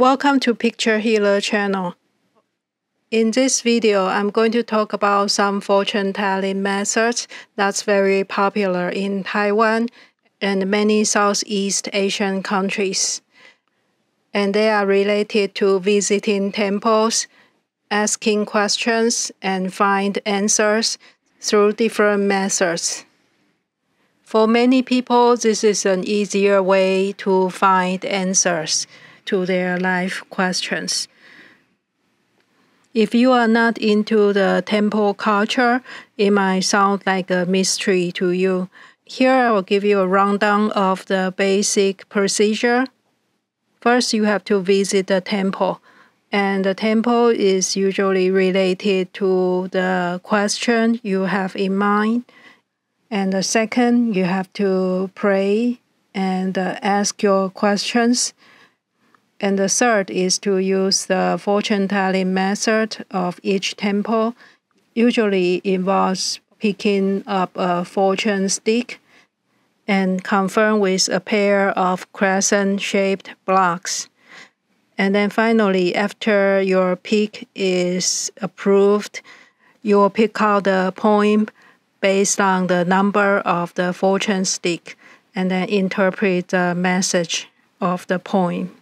Welcome to Picture Healer channel. In this video, I'm going to talk about some fortune telling methods that's very popular in Taiwan and many Southeast Asian countries. And they are related to visiting temples, asking questions, and find answers through different methods. For many people, this is an easier way to find answers to their life questions. If you are not into the temple culture, it might sound like a mystery to you. Here I will give you a rundown of the basic procedure. First, you have to visit the temple, and the temple is usually related to the question you have in mind. And the second, you have to pray and ask your questions. And the third is to use the fortune-telling method of each temple. Usually involves picking up a fortune stick and confirm with a pair of crescent-shaped blocks. And then finally, after your pick is approved, you will pick out the poem based on the number of the fortune stick and then interpret the message of the poem.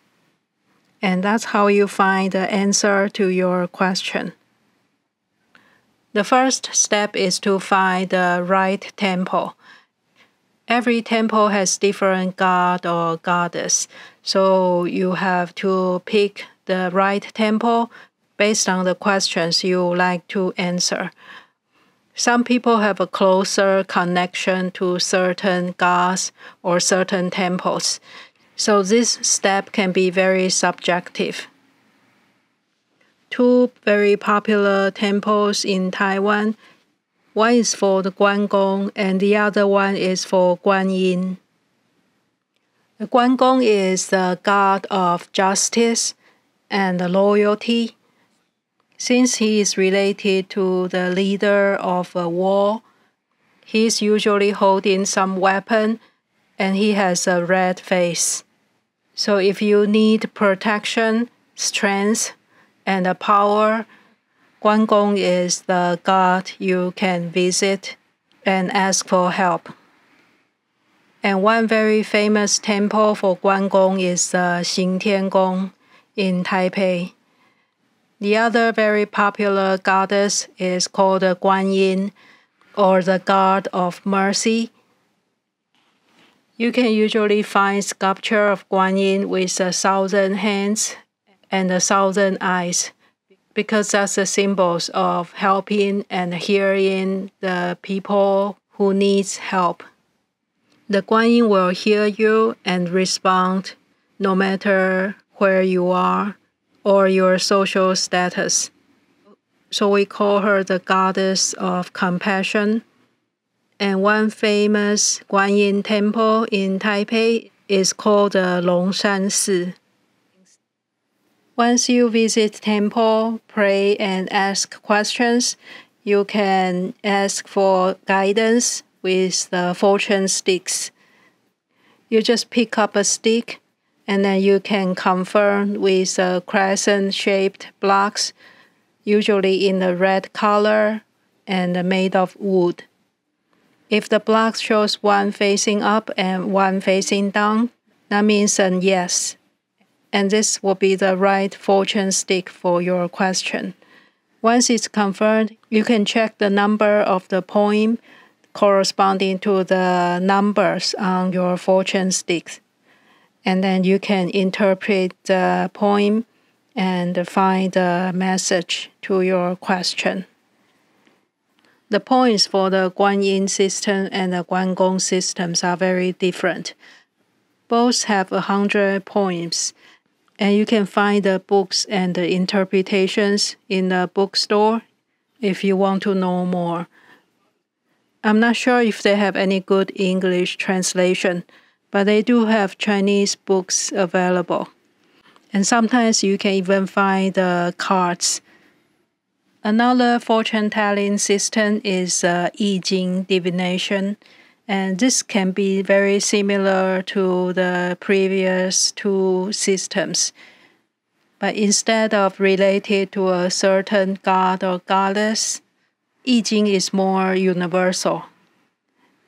And that's how you find the answer to your question. The first step is to find the right temple. Every temple has different god or goddess, so you have to pick the right temple based on the questions you like to answer. Some people have a closer connection to certain gods or certain temples. So this step can be very subjective. Two very popular temples in Taiwan. One is for the Guan Gong and the other one is for Guan Yin. The Guan Gong is the god of justice and loyalty. Since he is related to the leader of a war, he is usually holding some weapon and he has a red face. So if you need protection, strength, and the power, Guan Gong is the god you can visit and ask for help. And one very famous temple for Guan Gong is the Xing Tian Gong in Taipei. The other very popular goddess is called the Guan Yin, or the god of mercy. You can usually find sculpture of Guan Yin with 1,000 hands and 1,000 eyes, because that's the symbols of helping and hearing the people who needs help. The Guan Yin will hear you and respond no matter where you are or your social status. So we call her the goddess of compassion. And one famous Guan Yin temple in Taipei is called the Longshan Si. Once you visit temple, pray and ask questions, you can ask for guidance with the fortune sticks. You just pick up a stick and then you can confirm with crescent-shaped blocks, usually in the red color and made of wood. If the block shows one facing up and one facing down, that means a yes. And this will be the right fortune stick for your question. Once it's confirmed, you can check the number of the poem corresponding to the numbers on your fortune sticks. And then you can interpret the poem and find the message to your question. The points for the Guan Yin system and the Guan Gong systems are very different. Both have 100 poems, and you can find the books and the interpretations in the bookstore if you want to know more. I'm not sure if they have any good English translation, but they do have Chinese books available. And sometimes you can even find the cards. Another fortune-telling system is Yi Jing divination, and this can be very similar to the previous two systems. but instead of related to a certain god or goddess, Yi Jing is more universal.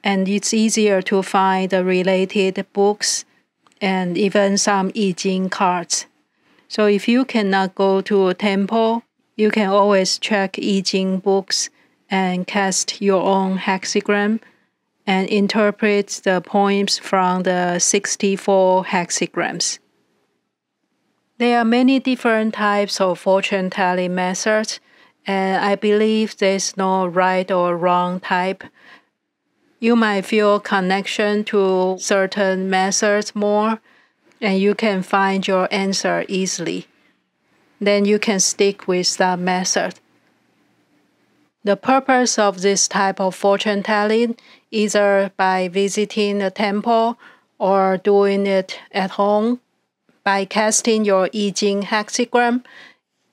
And it's easier to find the related books and even some Yi Jing cards. So if you cannot go to a temple, you can always check Yi Jing books and cast your own hexagram and interpret the poems from the 64 hexagrams. There are many different types of fortune-telling methods, and I believe there's no right or wrong type. You might feel connection to certain methods more, and you can find your answer easily. Then you can stick with that method. The purpose of this type of fortune telling, either by visiting a temple or doing it at home, by casting your Yi Jing hexagram,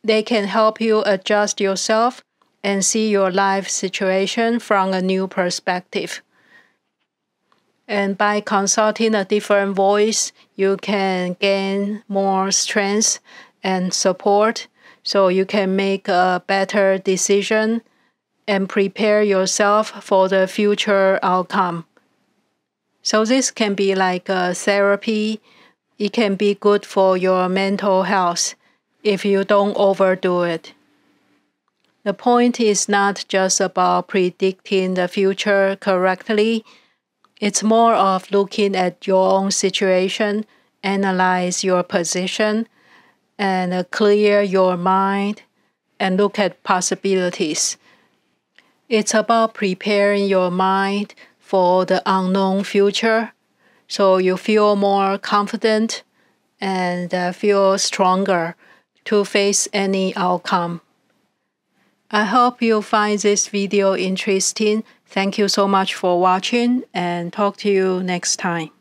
they can help you adjust yourself and see your life situation from a new perspective. And by consulting a different voice, you can gain more strength and support, so you can make a better decision and prepare yourself for the future outcome. So this can be like a therapy. It can be good for your mental health if you don't overdo it. The point is not just about predicting the future correctly. It's more of looking at your own situation, analyze your position, and clear your mind, and look at possibilities. It's about preparing your mind for the unknown future, so you feel more confident and feel stronger to face any outcome. I hope you find this video interesting. Thank you so much for watching, and talk to you next time.